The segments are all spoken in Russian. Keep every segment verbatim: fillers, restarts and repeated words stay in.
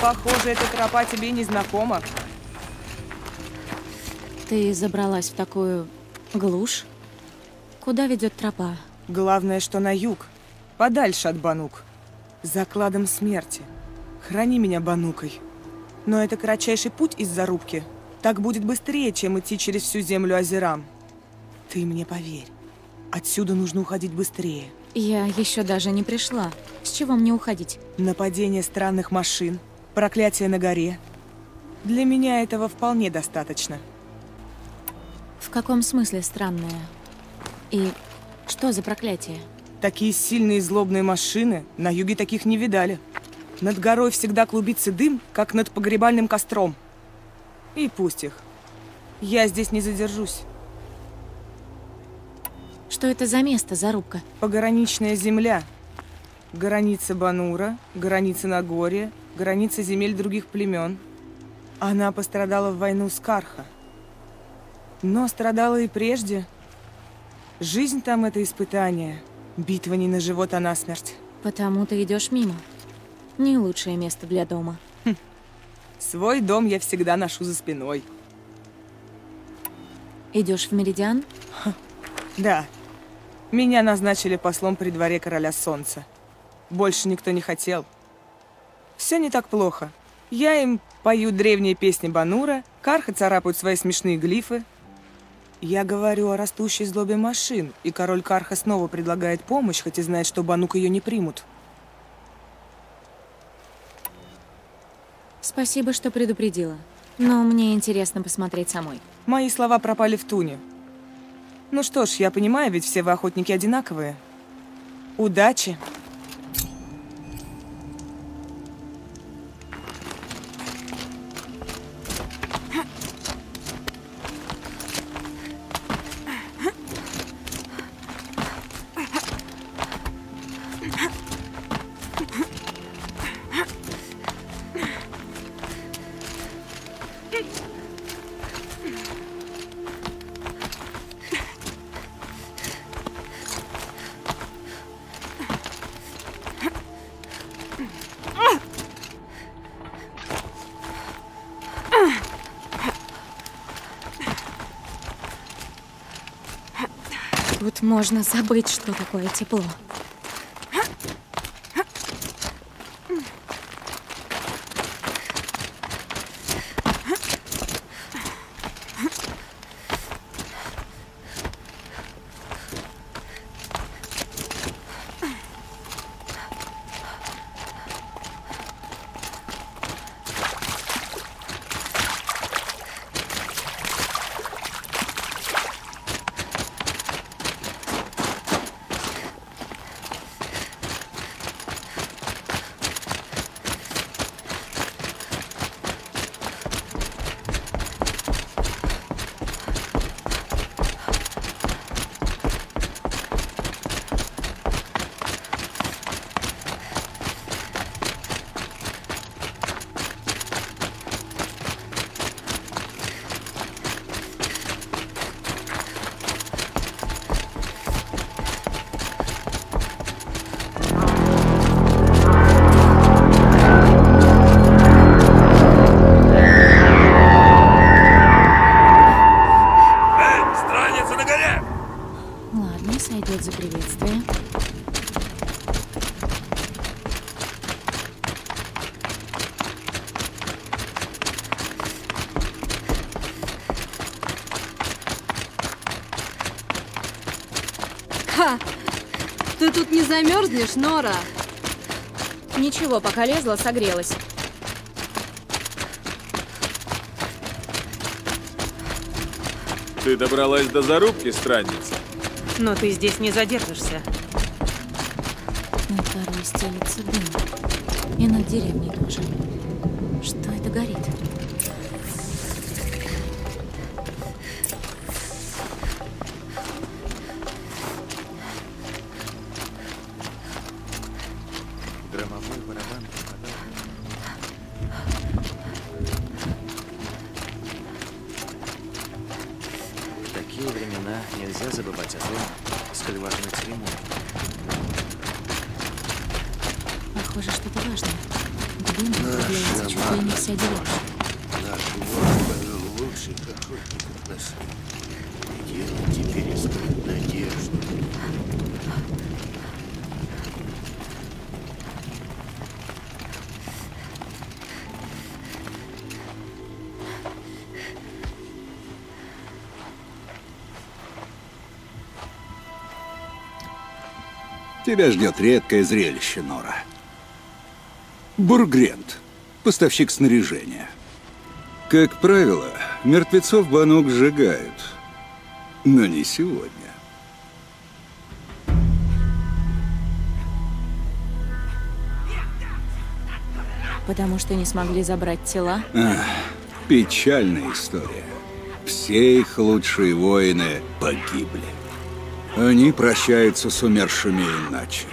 Похоже, эта тропа тебе не знакома. Ты забралась в такую глушь? Куда ведет тропа? Главное, что на юг, подальше от Банук. За кладом смерти. Храни меня Банукой. Но это кратчайший путь из зарубки. Так будет быстрее, чем идти через всю землю Озерам. Ты мне поверь. Отсюда нужно уходить быстрее. Я еще даже не пришла. С чего мне уходить? Нападение странных машин, проклятие на горе. Для меня этого вполне достаточно. В каком смысле странное? И что за проклятие? Такие сильные и злобные машины на юге таких не видали. Над горой всегда клубится дым, как над погребальным костром. И пусть их. Я здесь не задержусь. Что это за место, зарубка? Пограничная земля. Граница Банура, граница Нагорья, граница земель других племен. Она пострадала в войну с Карха. Но страдала и прежде. Жизнь там — это испытание. Битва не на живот, а на смерть. Потому ты идешь мимо. Не лучшее место для дома. Хм. Свой дом я всегда ношу за спиной. Идешь в Меридиан? Ха. Да. Меня назначили послом при дворе Короля Солнца. Больше никто не хотел. Все не так плохо. Я им пою древние песни Банура, Карха царапают свои смешные глифы. Я говорю о растущей злобе машин, и король Карха снова предлагает помощь, хоть и знает, что Банук ее не примут. Спасибо, что предупредила. Но мне интересно посмотреть самой. Мои слова пропали в туне. Ну что ж, я понимаю, ведь все вы охотники одинаковые. Удачи! Можно забыть, что такое тепло. Замерзнешь, Нора? Ничего, пока лезла, согрелась. Ты добралась до зарубки, странница? Но ты здесь не задержишься. На кору стелится дым. И над деревней тоже. Что это горит? Похоже, что-то важное. Наша мама, нашу маму повел лучше, как охотников на свете. Дело теперь искать надежду. Тебя ждет редкое зрелище, Нора. Боргрент, поставщик снаряжения. Как правило, мертвецов Банук сжигают, но не сегодня. Потому что не смогли забрать тела? Ах, печальная история. Все их лучшие воины погибли. Они прощаются с умершими иначе.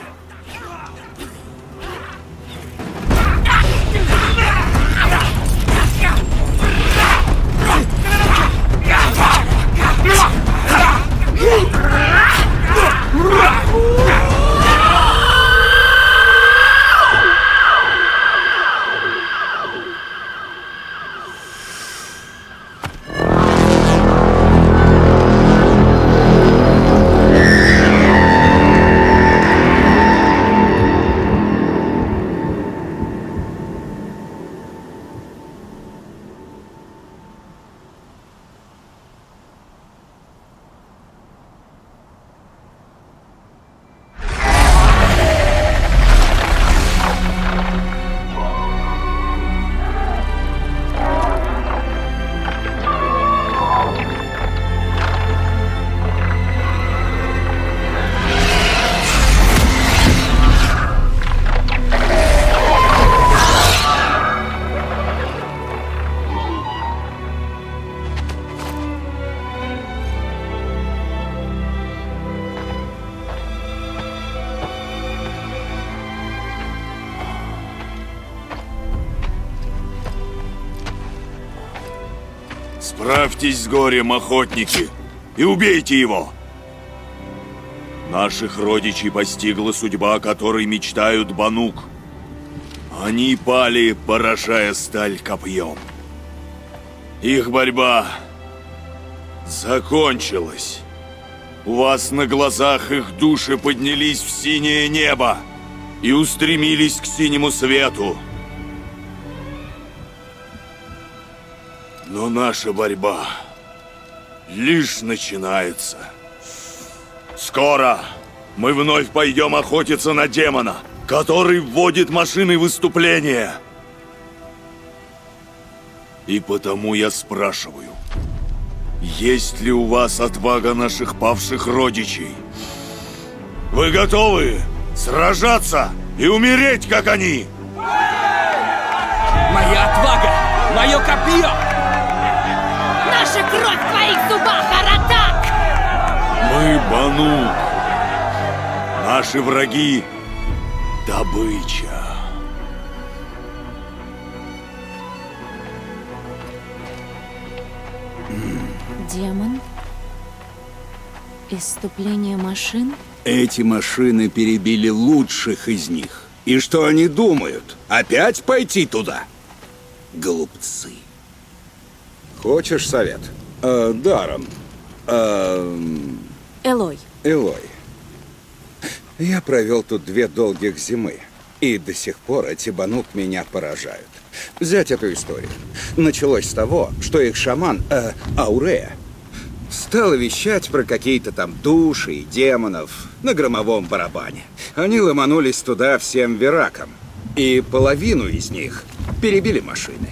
Справьтесь с горем, охотники, и убейте его! Наших родичей постигла судьба, о которой мечтают Банук. Они пали, поражая сталь копьем. Их борьба закончилась. У вас на глазах их души поднялись в синее небо и устремились к синему свету. Но наша борьба лишь начинается. Скоро мы вновь пойдем охотиться на демона, который вводит машины выступления. И потому я спрашиваю, есть ли у вас отвага наших павших родичей? Вы готовы сражаться и умереть, как они? Моя отвага, мое копье! Наша кровь в твоих зубах, Баратак! Мы Банук. Наши враги – добыча. Демон? Исступление машин? Эти машины перебили лучших из них. И что они думают? Опять пойти туда? Голубцы. Хочешь совет? А, даром. А... Элой. Элой. Я провел тут две долгих зимы, и до сих пор эти Банук меня поражают. Взять эту историю. Началось с того, что их шаман, э, Аурея, стал вещать про какие-то там души и демонов на громовом барабане. Они ломанулись туда всем вираком, и половину из них перебили машины.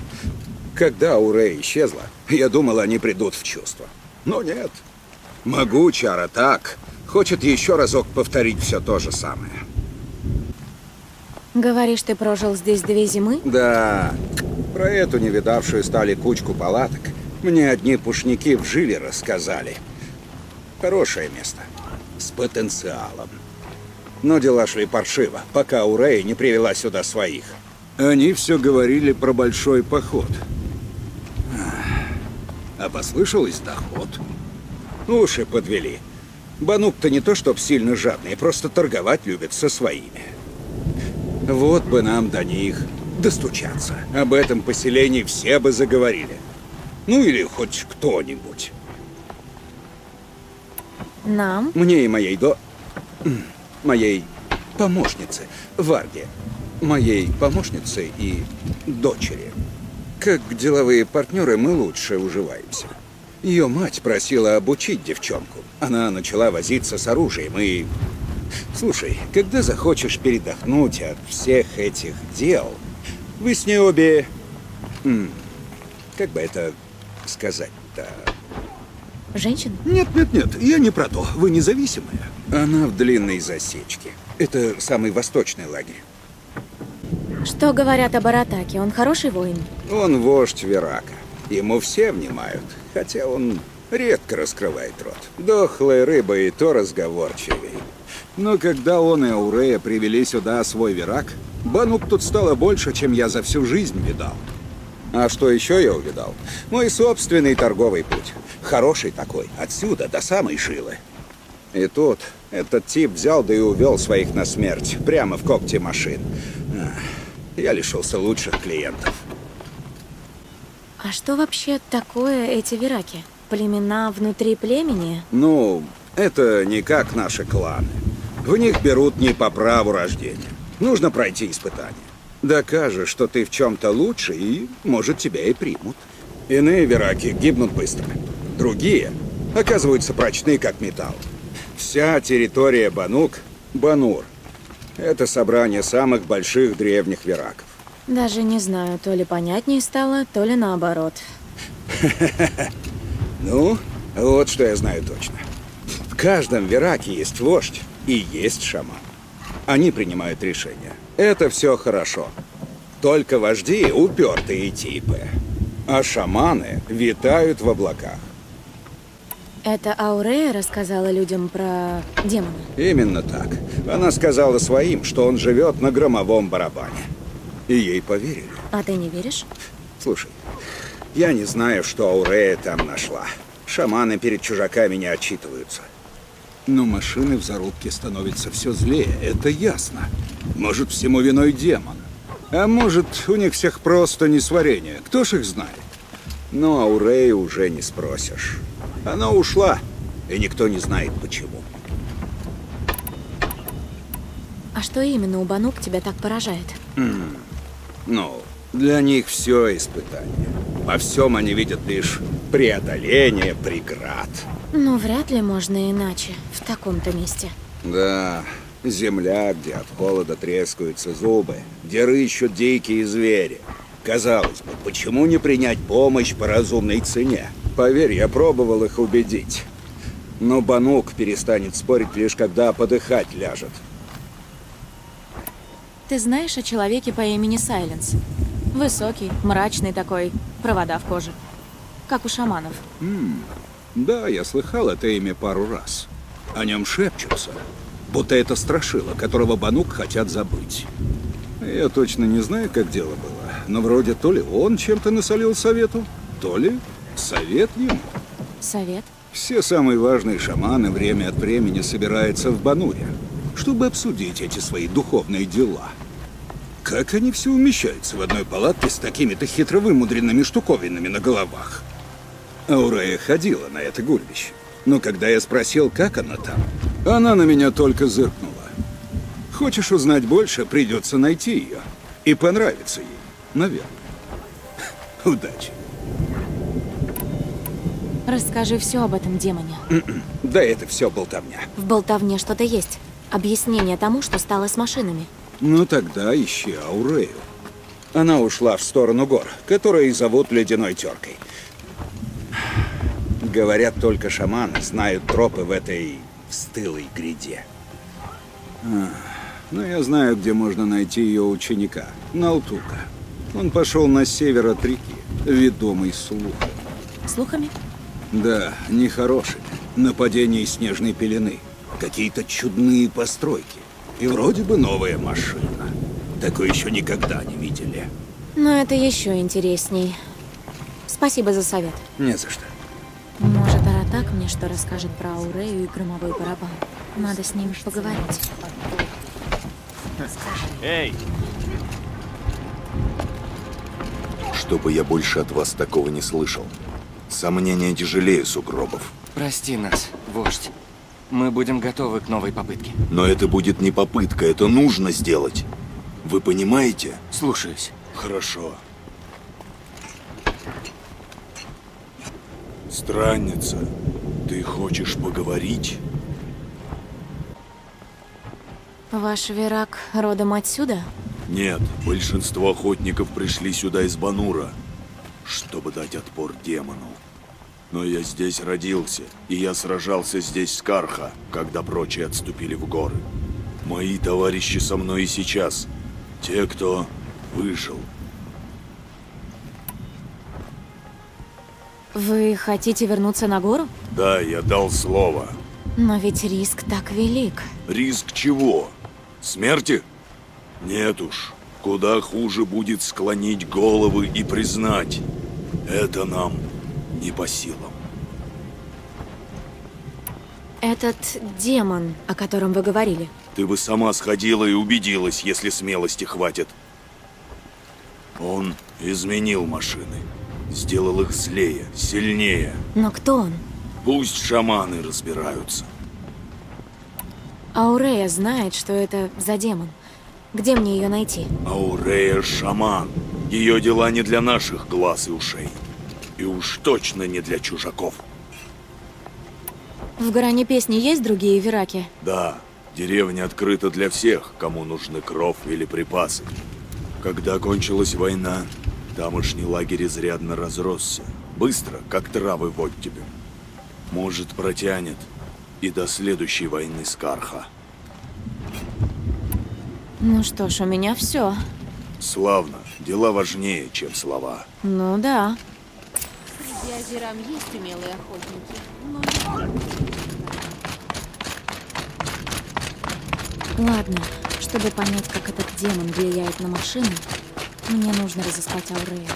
Когда Аурея исчезла, я думал, они придут в чувство. Но нет. Могучий Баратак хочет еще разок повторить все то же самое. Говоришь, ты прожил здесь две зимы? Да. Про эту невидавшую стали кучку палаток мне одни пушники в жиле рассказали. Хорошее место. С потенциалом. Но дела шли паршиво, пока Аурея не привела сюда своих. Они все говорили про большой поход. А послышалось доход. Уши подвели. Банук-то не то чтоб сильно жадные, просто торговать любят со своими. Вот бы нам до них. достучаться. Об этом поселении все бы заговорили. Ну или хоть кто-нибудь. Нам? Мне и моей до... моей помощнице, Варде. Моей помощнице и дочери. Как деловые партнеры мы лучше уживаемся. Ее мать просила обучить девчонку. Она начала возиться с оружием и... Слушай, когда захочешь передохнуть от всех этих дел, вы с ней обе... Как бы это сказать-то? Женщин? Нет, нет, нет, я не про то. Вы независимая. Она в длинной засечке. Это самый восточный лагерь. Что говорят о Баратаке? Он хороший воин? Он вождь Вирака. Ему все внимают, хотя он редко раскрывает рот. Дохлая рыба и то разговорчивей. Но когда он и Аурея привели сюда свой Вирак, Банук тут стало больше, чем я за всю жизнь видал. А что еще я увидал? Мой собственный торговый путь. Хороший такой, отсюда до самой Шилы. И тут этот тип взял да и увел своих на смерть, прямо в когти машин. Я лишился лучших клиентов. А что вообще такое эти Вираки? Племена внутри племени? Ну, это не как наши кланы. В них берут не по праву рождения. Нужно пройти испытание. Докажешь, что ты в чем-то лучше, и, может, тебя и примут. Иные Вираки гибнут быстро. Другие оказываются прочны, как металл. Вся территория Банук – Банур. Это собрание самых больших древних Вираков. Даже не знаю, то ли понятнее стало, то ли наоборот. Ну, вот что я знаю точно. В каждом Вираке есть вождь и есть шаман. Они принимают решения. Это все хорошо. Только вожди упертые типы. А шаманы витают в облаках. Это Аурея рассказала людям про демона? Именно так. Она сказала своим, что он живет на громовом барабане. И ей поверили. А ты не веришь? Слушай, я не знаю, что Аурея там нашла. Шаманы перед чужаками не отчитываются. Но машины в зарубке становятся все злее, это ясно. Может, всему виной демон. А может, у них всех просто несварение. Кто ж их знает? Но Аурею уже не спросишь. Она ушла, и никто не знает почему. А что именно у Банук тебя так поражает? Mm. Ну, для них все испытание. Во всем они видят лишь преодоление преград. Ну, вряд ли можно иначе в таком-то месте. Да, земля, где от холода трескаются зубы, где рыщут дикие звери. Казалось бы, почему не принять помощь по разумной цене? Поверь, я пробовал их убедить. Но Банук перестанет спорить лишь когда подыхать ляжет. Ты знаешь о человеке по имени Сайленс? Высокий, мрачный такой, провода в коже. Как у шаманов. Mm. Да, я слыхал это имя пару раз. О нем шепчутся. Будто это страшило, которого Банук хотят забыть. Я точно не знаю, как дело было. Но вроде то ли он чем-то насолил совету, то ли совет ему. Совет? Все самые важные шаманы время от времени собираются в Бануре, чтобы обсудить эти свои духовные дела. Как они все умещаются в одной палатке с такими-то хитро вымудренными штуковинами на головах? Аурея ходила на это гульбище. Но когда я спросил, как она там, она на меня только зыркнула. Хочешь узнать больше, придется найти ее. И понравится ей. Наверное. Удачи. Расскажи все об этом демоне. Да это все болтовня. В болтовне что-то есть. Объяснение тому, что стало с машинами. Ну тогда ищи Аурею. Она ушла в сторону гор, которые зовут Ледяной теркой. Говорят, только шаманы знают тропы в этой стылой гряде. А, но я знаю, где можно найти ее ученика, Налтука. Он пошел на север от реки, ведомый слухом. Слухами? Да, нехорошими. Нападение снежной пелены. Какие-то чудные постройки. И вроде бы новая машина. Такое еще никогда не видели. Но это еще интересней. Спасибо за совет. Не за что. Может, Баратак мне что расскажет про Аурею и громовой барабан. Надо с ним поговорить. Эй! чтобы я больше от вас такого не слышал. Сомнения тяжелее сугробов. Прости нас, вождь. Мы будем готовы к новой попытке. Но это будет не попытка, это нужно сделать. Вы понимаете? Слушаюсь. Хорошо. Странница, ты хочешь поговорить? Ваш Вирак родом отсюда? Нет, большинство охотников пришли сюда из Банура, чтобы дать отпор демону. Но я здесь родился, и я сражался здесь с Карха, когда прочие отступили в горы. Мои товарищи со мной и сейчас, те, кто выжил. Вы хотите вернуться на гору? Да, я дал слово. Но ведь риск так велик. Риск чего? Смерти? Нет уж, куда хуже будет склонить головы и признать, это нам не по силам. Этот демон, о котором вы говорили. Ты бы сама сходила и убедилась, если смелости хватит. Он изменил машины, сделал их злее, сильнее. Но кто он? Пусть шаманы разбираются. Аурея знает, что это за демон. Где мне ее найти? Аурея шаман. Ее дела не для наших глаз и ушей. И уж точно не для чужаков. В Горане песни есть другие вираки? Да. Деревня открыта для всех, кому нужны кров или припасы. Когда кончилась война, тамошний лагерь изрядно разросся. Быстро, как травы в оттепе. Может, протянет и до следующей войны с Карха. Ну что ж, у меня все. Славно. Дела важнее, чем слова. Ну да. Среди Язерам есть умелые охотники, но... Ладно, чтобы понять, как этот демон влияет на машину, мне нужно разыскать Аурею.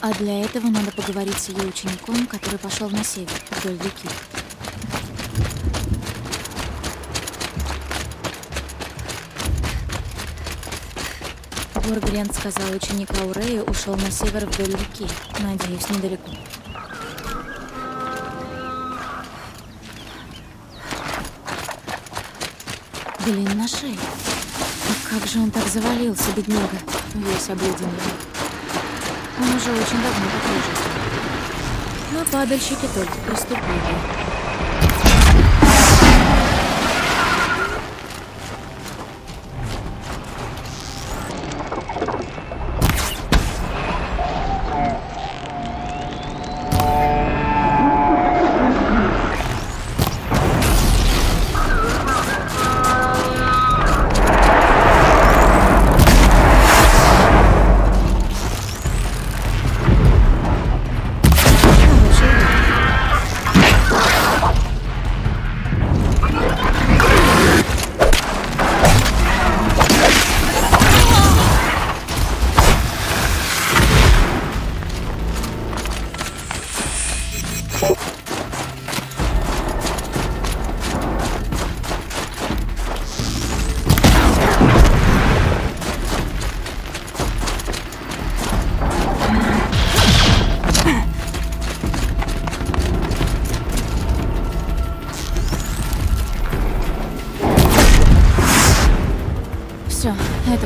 А для этого надо поговорить с ее учеником, который пошел на север, вдоль реки. Боргрент сказал, ученик Аурея ушел на север вдоль реки. Надеюсь, недалеко. Блин, на шее. А как же он так завалился, бедняга? Весь обледенел. Он уже очень давно покружился. Но падальщики только приступили.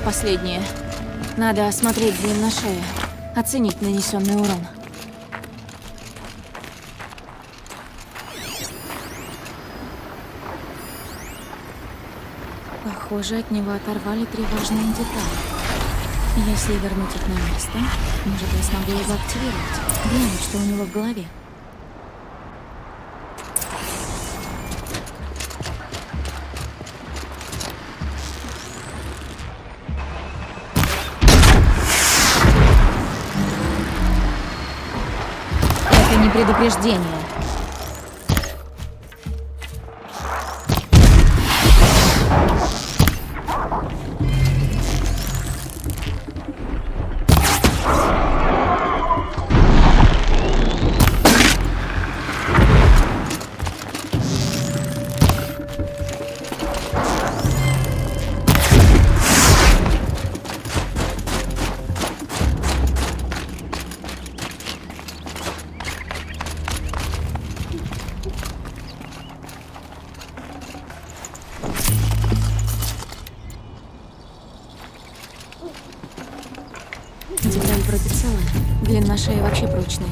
Последнее. Надо осмотреть длину на шее, оценить нанесенный урон. Похоже, от него оторвали три важные детали. Если вернуть их на место, может, я смогу его активировать. Глянуть, что у него в голове. Предупреждение. Блин, на шее вообще прочные.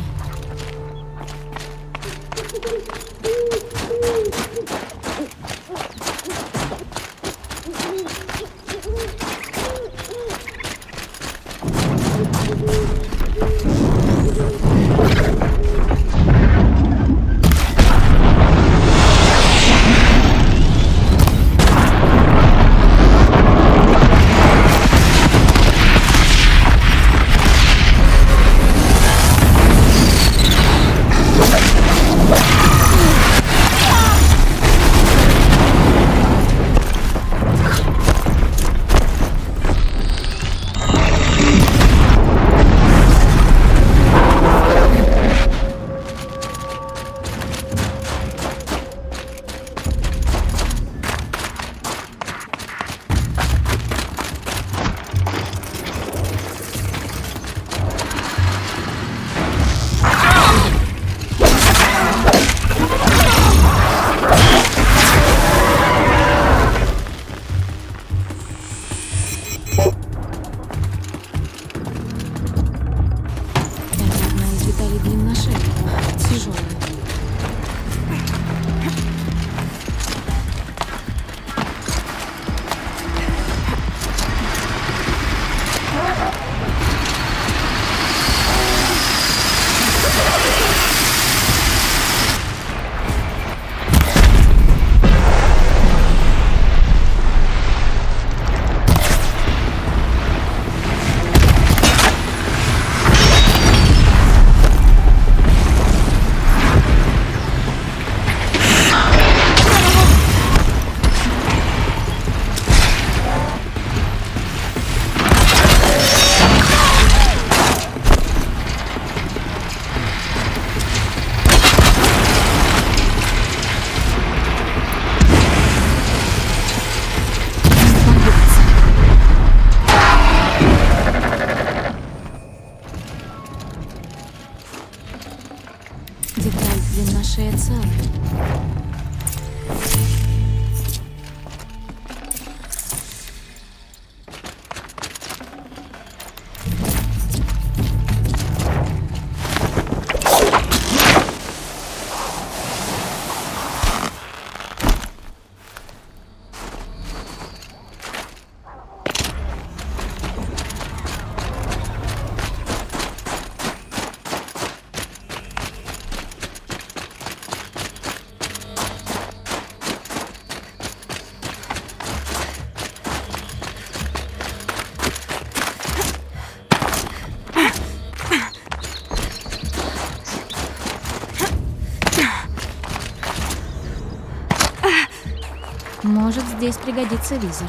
Может, здесь пригодится визор.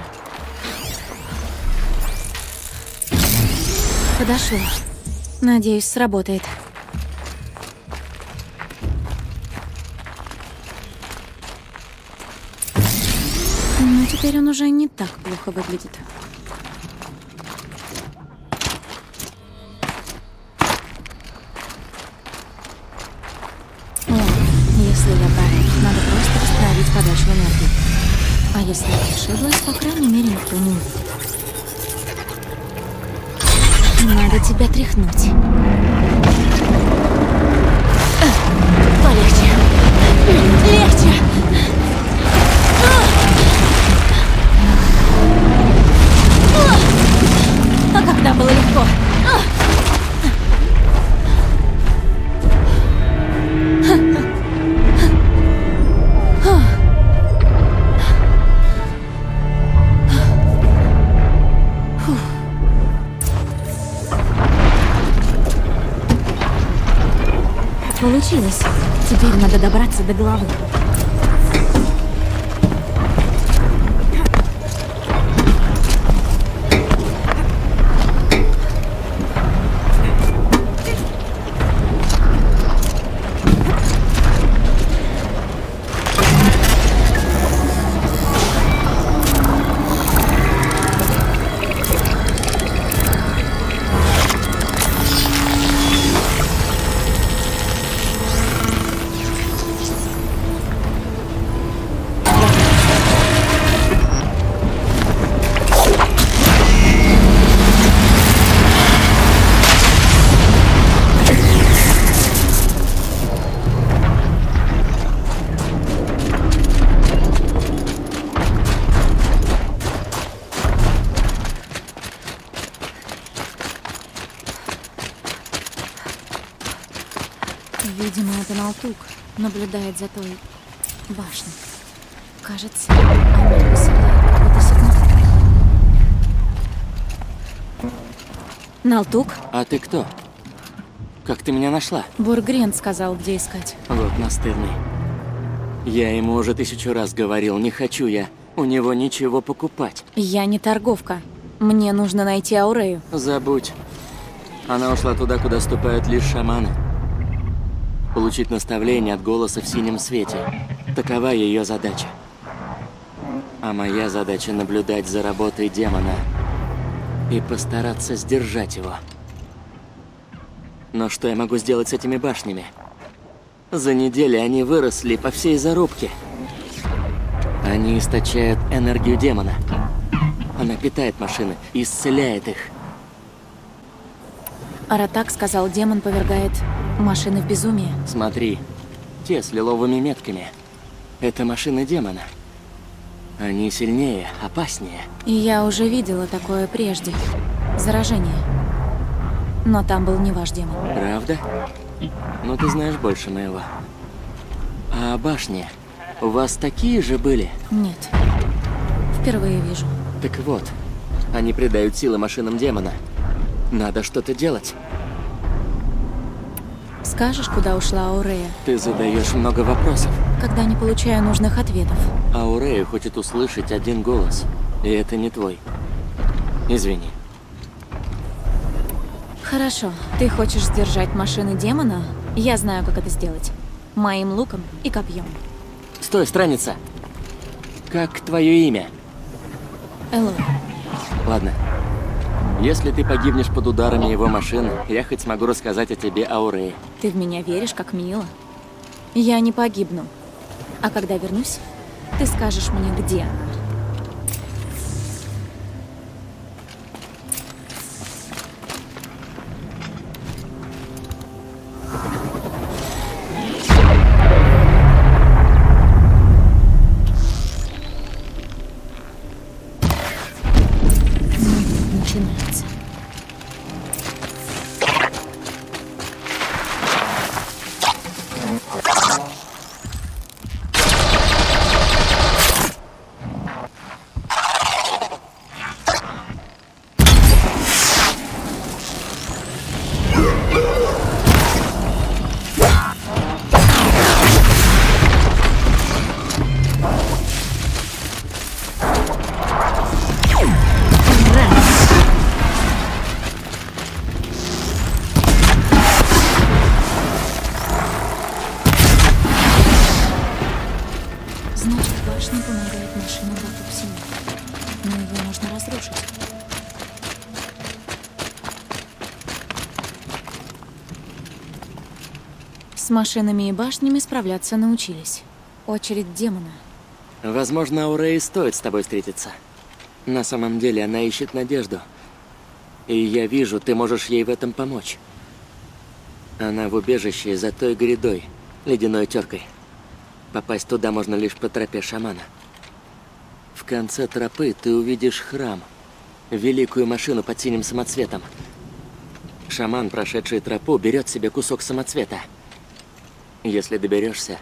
Подошло. Надеюсь, сработает. Но теперь он уже не так плохо выглядит. О, если я правильно, надо просто исправить подачу энергии. А если я ошиблась, по крайней мере, никто не умеет. Надо тебя тряхнуть. Полегче. Легче. А когда было легко. Получилось. Теперь надо добраться до головы. наблюдает за той башней. Кажется, она высылает какой-то сигнал. Налтук? А ты кто? Как ты меня нашла? Боргрент сказал, где искать. Вот настырный. Я ему уже тысячу раз говорил, не хочу я у него ничего покупать. Я не торговка. Мне нужно найти Аурею. Забудь. Она ушла туда, куда ступают лишь шаманы. Получить наставление от голоса в синем свете. Такова ее задача. А моя задача — наблюдать за работой демона и постараться сдержать его. Но что я могу сделать с этими башнями? За неделю они выросли по всей зарубке. Они источают энергию демона. Она питает машины, исцеляет их. Баратак сказал, демон повергает машины в безумие. Смотри, те с лиловыми метками. Это машины демона. Они сильнее, опаснее. И я уже видела такое прежде. Заражение. Но там был не ваш демон. Правда? Ну ты знаешь больше моего. А башни у вас такие же были? Нет. Впервые вижу. Так вот, они придают силы машинам демона. Надо что-то делать. Скажешь, куда ушла Аурея? Ты задаешь много вопросов. Когда не получаю нужных ответов. Аурея хочет услышать один голос. И это не твой. Извини. Хорошо. Ты хочешь сдержать машины демона? Я знаю, как это сделать. Моим луком и копьем. Стой, страница. Как твое имя? Элой. Ладно. Если ты погибнешь под ударами его машины, я хоть смогу рассказать о тебе, Аурее. Ты в меня веришь, как мило. Я не погибну. А когда вернусь, ты скажешь мне, где она. С машинами и башнями справляться научились. Очередь демона. Возможно, Аурея стоит с тобой встретиться. На самом деле она ищет надежду. И я вижу, ты можешь ей в этом помочь. Она в убежище за той грядой, ледяной теркой. Попасть туда можно лишь по тропе шамана. В конце тропы ты увидишь храм. Великую машину под синим самоцветом. Шаман, прошедший тропу, берет себе кусок самоцвета. Если доберешься,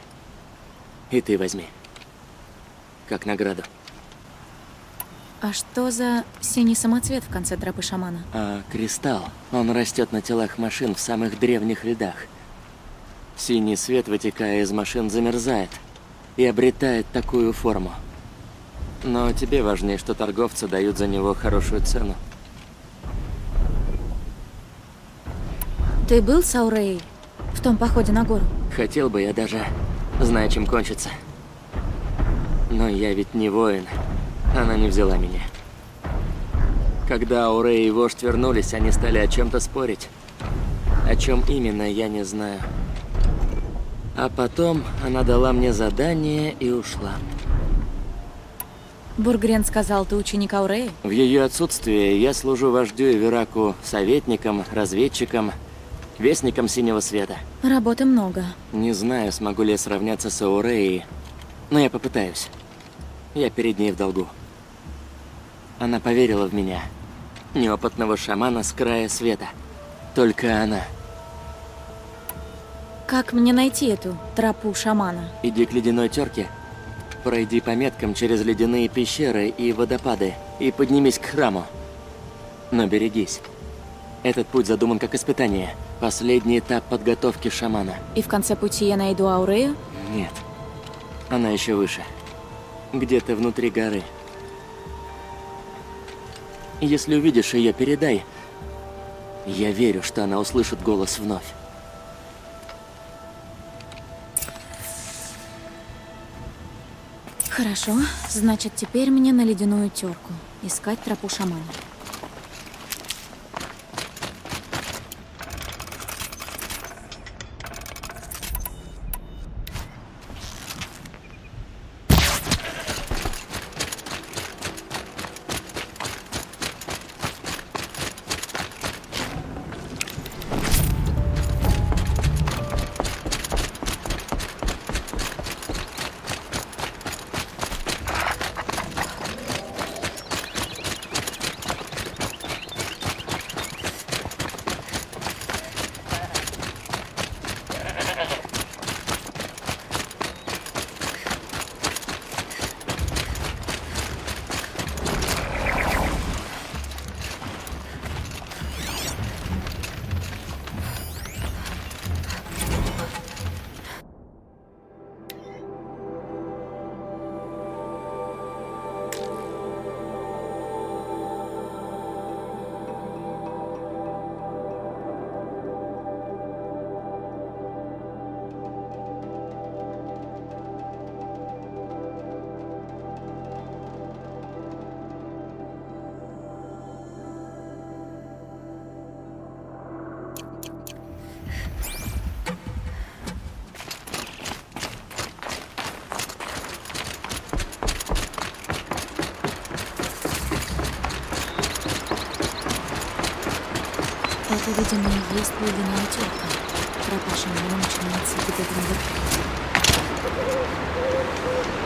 и ты возьми. Как награду. А что за синий самоцвет в конце тропы шамана? А, кристалл. Он растет на телах машин в самых древних рядах. Синий свет, вытекая из машин, замерзает и обретает такую форму. Но тебе важнее, что торговцы дают за него хорошую цену. Ты был с Ауреей в том походе на гору? Хотел бы я даже, зная, чем кончится. Но я ведь не воин. Она не взяла меня. Когда Аурея и вождь вернулись, они стали о чем-то спорить. О чем именно, я не знаю. А потом она дала мне задание и ушла. Боргрент сказал, ты ученик Ауреи? В ее отсутствие я служу вождю и Вираку советником, разведчиком, вестником синего света. Работы много. Не знаю, смогу ли я сравняться с Ауреей, но я попытаюсь. Я перед ней в долгу. Она поверила в меня, неопытного шамана с края света. Только она. Как мне найти эту тропу шамана? Иди к ледяной терке. Пройди по меткам через ледяные пещеры и водопады и поднимись к храму. Но берегись. Этот путь задуман как испытание. Последний этап подготовки шамана. И в конце пути я найду Аурею? Нет. Она еще выше. Где-то внутри горы. Если увидишь ее, передай. Я верю, что она услышит голос вновь. Хорошо. Значит, теперь мне на ледяную терку. Искать тропу шамана. Видимо, есть ледяная терка. Тропа шамана начинается где-то наверху.